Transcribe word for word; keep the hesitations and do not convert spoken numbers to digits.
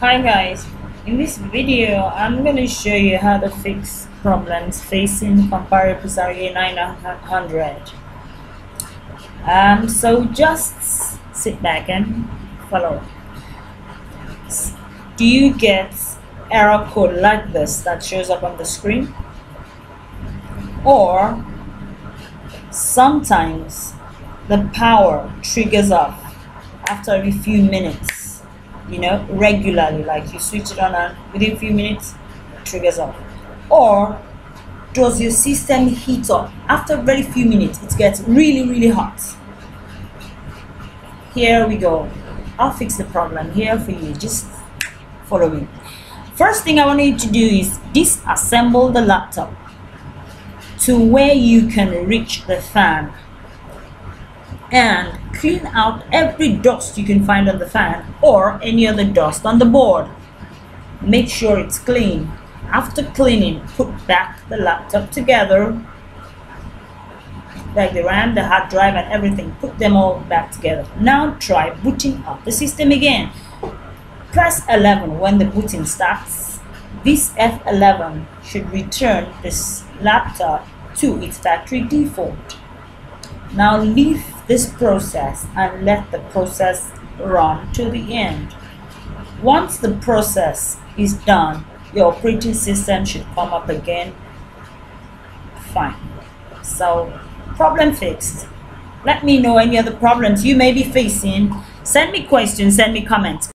Hi guys, in this video I'm going to show you how to fix problems facing Compaq Presario nine hundred. Um, so just sit back and follow. Do you get error code like this that shows up on the screen? Or sometimes the power triggers off after a few minutes. You know, regularly, like you switch it on and within a few minutes it triggers off. Or does your system heat up? After a very few minutes it gets really really hot. Here we go. I'll fix the problem here for you. Just follow me. First thing I want you to do is disassemble the laptop to where you can reach the fan and clean out every dust you can find on the fan or any other dust on the board. Make sure it's clean. After cleaning, put back the laptop together, like the RAM, the hard drive and everything. Put them all back together. Now try booting up the system again. Press F eleven when the booting starts. This F eleven should return this laptop to its factory default. Now leave this process and let the process run to the end. Once the process is done, your operating system should come up again. Fine. So, problem fixed. Let me know any other problems you may be facing. Send me questions, send me comments.